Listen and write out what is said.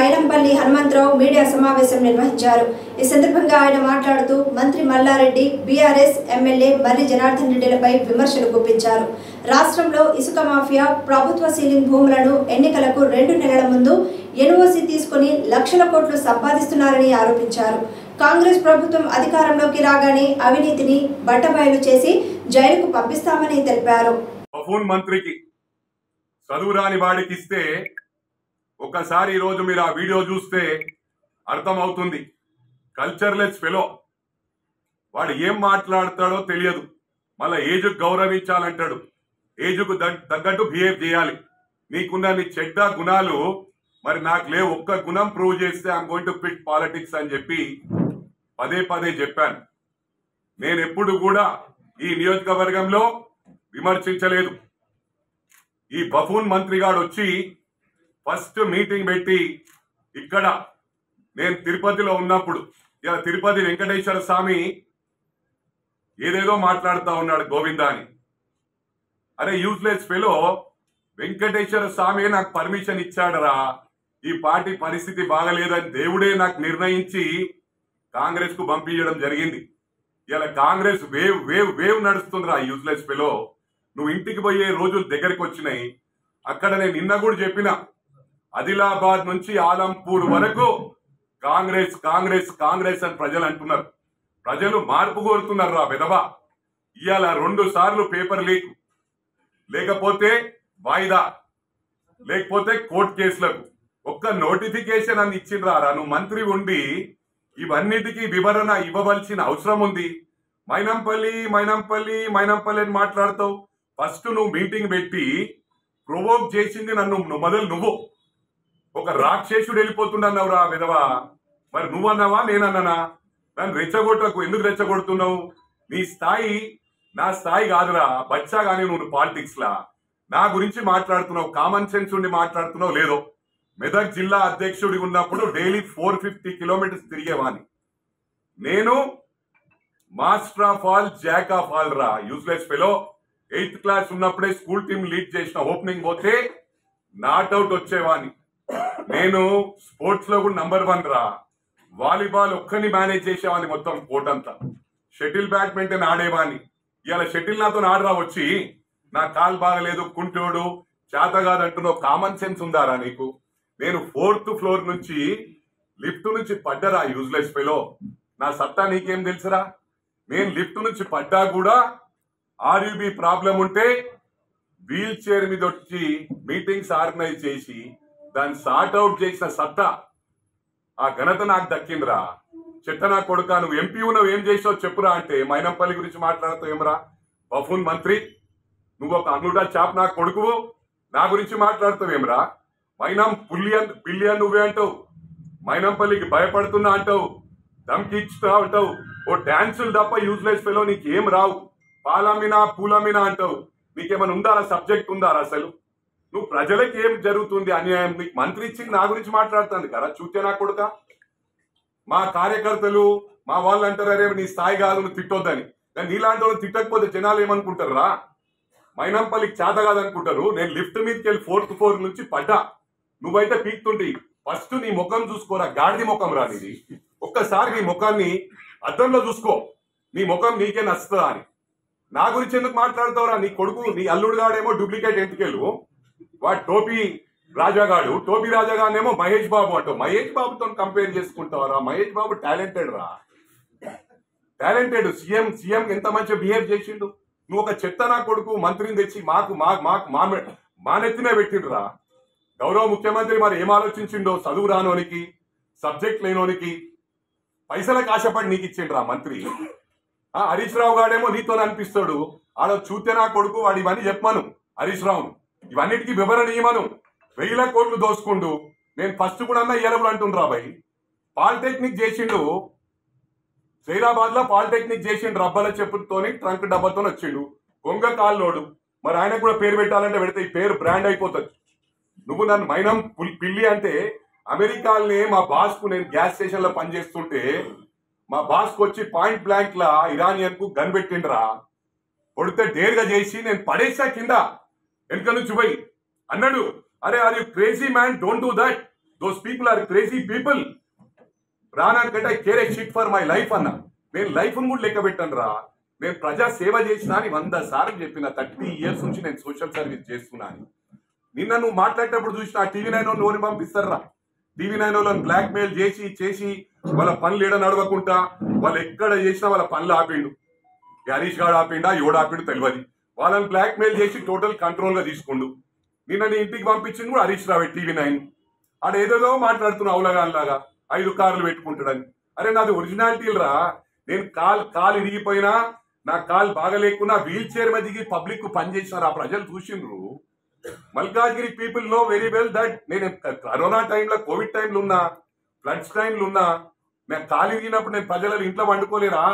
Mynampally Hanumantharao media సమావేశం నిర్వహించారు। ఈ సందర్భంగా ఆయన మాట్లాడుతూ మంత్రి మల్లారెడ్డి, బీఆర్ఎస్ ఎమ్మెల్యే మర్రి జనార్దన్ రెడ్డిలపై విమర్శలు గుప్పించారు। రాష్ట్రంలో ఇసుక మాఫియా ప్రభుత్వ సీలింగ్ భూములను ఎన్నికలకు 2 నెలల ముందు ఎన్ఓసి తీసుకుని లక్షల కోట్లు సంపాదిస్తున్నారని ఆరోపించారు। కాంగ్రెస్ ప్రభుత్వం అధికారంలోకి రాగానే అవినీతిని బట్టబయలు చేసి జైలుకు పంపిస్తామని తెలిపారు। ఒకసారి ఈరోజు మీరు ఆ వీడియో చూస్తే అర్థమవుతుంది। కల్చర్లెస్ ఫెలో, వాడు ఏం మాట్లాడతాడో తెలియదు, మళ్ళీ ఏజ్కు గౌరవించాలంటాడు, ఏజ్కు తగ్గట్టు బిహేవ్ చేయాలి, నీకున్న నీ చెడ్డ గుణాలు మరి నాకు లేవు, ఒక్క గుణం ప్రూవ్ చేస్తే I'm going to quit politics అని చెప్పి పదే పదే చెప్పాను। నేను ఎప్పుడు కూడా ఈ నియోజకవర్గంలో విమర్శించలేదు। ఈ బఫూన్ మంత్రిగాడు వచ్చి ఫస్ట్ మీటింగ్ పెట్టి ఇక్కడ నేను తిరుపతిలో ఉన్నప్పుడు ఇలా తిరుపతి వెంకటేశ్వర స్వామి ఏదేదో మాట్లాడుతూ ఉన్నాడు గోవింద అని। అరే యూజ్లెస్ ఫెలో, వెంకటేశ్వర స్వామి నాకు పర్మిషన్ ఇచ్చాడరా, ఈ పార్టీ పరిస్థితి బాగలేదని దేవుడే నాకు నిర్ణయించి కాంగ్రెస్కు పంపించడం జరిగింది। ఇలా కాంగ్రెస్ వేవ్ వేవ్ వేవ్ నడుస్తుందిరా యూజ్లెస్ ఫెలో, నువ్వు ఇంటికి పోయే రోజులు దగ్గరికి వచ్చినాయి। అక్కడ నేను నిన్న కూడా చెప్పిన, ఆదిలాబాద్ నుంచి ఆలంపూర్ వరకు కాంగ్రెస్ కాంగ్రెస్ కాంగ్రెస్ అని ప్రజలు అంటున్నారు। ప్రజలు మార్పు కోరుతున్నారు రా విధవా। ఇవాళ 2 సార్లు పేపర్ లీక్, లేకపోతే వాయిదా, లేకపోతే కోర్టు కేసులకు ఒక్క నోటిఫికేషన్ అని ఇచ్చిండ్రా రా। నువ్వు మంత్రి ఉండి ఇవన్నిటికీ వివరణ ఇవ్వవలసిన అవసరం ఉంది। మైనంపల్లి మైనంపల్లి మైనంపల్లి అని మాట్లాడతావు, ఫస్ట్ నువ్వు మీటింగ్ పెట్టి ప్రొవోక్ చేసింది నన్ను మొదలు నువ్వు, ఒక రాక్షసుడు వెళ్ళిపోతున్నావు రా విధవా। మరి నువ్వన్నావా నేనన్నానా? నన్ను రెచ్చగొట్టకు, ఎందుకు రెచ్చగొడుతున్నావు? నీ స్థాయి నా స్థాయి కాదురా బచ్చా, కానీ నువ్వు పాలిటిక్స్ లా నా గురించి మాట్లాడుతున్నావు, కామన్ సెన్స్ ఉండి మాట్లాడుతున్నావు లేదో। మెదక్ జిల్లా అధ్యక్షుడి ఉన్నప్పుడు డైలీ 450 కిలోమీటర్స్ తిరిగేవాని నేను, master of all jack of all రా యూజ్లెస్ ఫెలో। 8th క్లాస్ ఉన్నప్పుడే స్కూల్ టీం లీడ్ చేసిన, ఓపెనింగ్ పోతే నాట్అవుట్ వచ్చేవాని నేను, స్పోర్ట్స్ లో కూడా నంబర్ 1 రా, వాలీబాల్ ఒక్కని మేనేజ్ చేసేవాడిని మొత్తం కోర్ట్ అంతా, షటిల్ బ్యాడ్మింటన్ ఆడేవాడిని। ఇలా షటిల్ నాతో ఆడరా వచ్చి, నా కాలు బాగలేదు, కుంటోడు, చేతగాదంటున్న కామన్ సెన్స్ ఉందారా నీకు? నేను 4th ఫ్లోర్ నుంచి లిఫ్ట్ నుంచి పడ్డరా యూజ్లెస్ ఫెలో, నా సత్తా నీకేం తెలుసురా? నేను లిఫ్ట్ నుంచి పడ్డా కూడా ఆర్యుబి ప్రాబ్లం ఉంటే వీల్ చైర్ మీద వచ్చి మీటింగ్స్ ఆర్గనైజ్ చేసి దాన్ని సార్ట్అవుట్ చేసిన సత్తా, ఆ ఘనత నాకు దక్కిందిరా చెట్ట నా కొడుక। నువ్వు ఎంపీ ఉన్నావు, ఏం చేసావు చెప్పురా అంటే మైనంపల్లి గురించి మాట్లాడతావు ఏమరా బఫూన్ మంత్రి? నువ్వు ఒక అన్నుడా చాప్ నా కొడుకువు, నా గురించి మాట్లాడతావు ఏమరా? మైనం పుల్లియన్ బిల్లియన్ నువ్వే అంటావు, మైనంపల్లికి భయపడుతున్నా అంటావు, దమ్కిచ్చుతా అంటావు, ఓ డాన్సులు తప్ప యూజ్లెస్ ఫెలో నీకు ఏం రావు, పాలమినా పూలమినా అంటావు, నీకేమైనా ఉందారా సబ్జెక్ట్ ఉందారా అసలు? నువ్వు ప్రజలకు ఏం జరుగుతుంది అన్యాయం, నీకు మంత్రి ఇచ్చింది నా గురించి మాట్లాడుతుంది కదా చూస్తే నా కొడుక। మా కార్యకర్తలు మా వాళ్ళు అంటారు అరే నీ స్థాయి కాదు నువ్వు తిట్టొద్దని, కానీ నీలాంటి వాళ్ళు తిట్టకపోతే జనాలు ఏమనుకుంటారు రా? మైనంపల్లికి చేత కాదనుకుంటారు। నేను లిఫ్ట్ మీదకి వెళ్ళి 4th ఫ్లోర్ నుంచి పడ్డా, నువ్వైతే పీక్తుంటే ఫస్ట్ నీ ముఖం చూసుకోరా, గాడిది ముఖం రా నీది, ఒక్కసారి నీ ముఖాన్ని అద్దంలో చూసుకో, నీ ముఖం నీకే నచ్చుతుందా అని। నా గురించి ఎందుకు మాట్లాడతావురా? నీ కొడుకు నీ అల్లుడు గాడేమో డూప్లికేట్ ఎంటికెళ్ళు, వాడు టోపీ రాజాగాడు, టోపీ రాజాగానేమో మహేష్ బాబు అంటావు, మహేష్ బాబుతో కంపేర్ చేసుకుంటావరా? మహేష్ బాబు టాలెంటెడ్ రా, టాలెంటెడ్, సీఎం ఎంత మంచిగా బిహేవ్ చేసిండు, నువ్వు ఒక చెత్త నా కొడుకు మంత్రిని తెచ్చి మాకు మానెత్తినే పెట్టిండ్రా। గౌరవ ముఖ్యమంత్రి మరి ఏం ఆలోచించిండో, చదువు రానోనికి సబ్జెక్ట్ లేనోనికి పైసలకు ఆశపడి నీకు ఇచ్చిండ్రా మంత్రి। హరీష్ రావు గాడేమో నీతో అనిపిస్తాడు, ఆడ చూస్తే నా కొడుకు, వాడు ఇవన్నీ చెప్పాను హరీష్ రావును, ఇవన్నిటికీ వివరణ ఇవ్వను, 1000 కోట్లు దోసుకుండు। నేను ఫస్ట్ కూడా అన్న ఇయ్యలప్పుడు అంటుండ్రా భయ్, పాలిటెక్నిక్ చేసిండు సైరాబాద్ లో, పాలిటెక్నిక్ చేసిండు రబ్బల చెప్పుతోని ట్రంక్ డబ్బతో వచ్చిండు, గొంగ కాళ్ళోడు, మరి ఆయన కూడా పేరు పెట్టాలంటే పెడితే ఈ పేరు బ్రాండ్ అయిపోతుంది। నువ్వు నన్ను మైనం పిల్లి అంటే, అమెరికాలోనే మా బాస్కు నేను గ్యాస్ స్టేషన్ లో పనిచేస్తుంటే మా బాస్కు వచ్చి పాయింట్ బ్లాంక్ లా ఇరానియన్ కు గన్ పెట్టిండ్రా, కొడితే డేర్గా చేసి నేను పడేసా కింద, వెనుక నుంచి పోయి అన్నాడు అరే are you crazy man, don't do that, those people are crazy people. ప్రాణానికంటే I care a shit for my life అన్న. నేను లైఫ్ను కూడా లెక్క పెట్టాను రా, నేను ప్రజా సేవ చేసినా అని 100 సార్లు చెప్పిన. 30 ఇయర్స్ నుంచి నేను సోషల్ సర్వీస్ చేస్తున్నాను. నిన్న నువ్వు మాట్లాడేటప్పుడు చూసిన TV9 లోని పంపిస్తారా, TV9 వాళ్ళని బ్లాక్మెయిల్ చేసి చేసి వాళ్ళ పనులు ఏడ నడవకుండా వాళ్ళు ఎక్కడ చేసినా వాళ్ళ పనులు ఆపిండు. హరీష్ గారు ఆపిండా ఎవడు ఆపిండు తెలియదు. వాళ్ళని బ్లాక్మెయిల్ చేసి టోటల్ కంట్రోల్గా తీసుకుండు. నిన్న నీ ఇంటికి పంపించింది కూడా హరీష్ రావు TV9. ఆడ ఏదేదో మాట్లాడుతున్నా అవులగానిలాగా 5 కార్లు పెట్టుకుంటాడని. అరే నాది ఒరిజినాలిటీ రా, నేను కాలు ఇరిగిపోయినా నా కాలు బాగలేకున్నా వీల్ చైర్ మీద దిగి పబ్లిక్ పనిచేసినారు. ఆ ప్రజలు చూసిండ్రు. Malkajgiri people know very well that నేను కరోనా టైంలో, కోవిడ్ టైంలో ఉన్నా, ఫ్లడ్స్ టైంలో ఉన్నా, నేను కాలు ఇరిగినప్పుడు నేను ప్రజల ఇంట్లో వండుకోలేరా?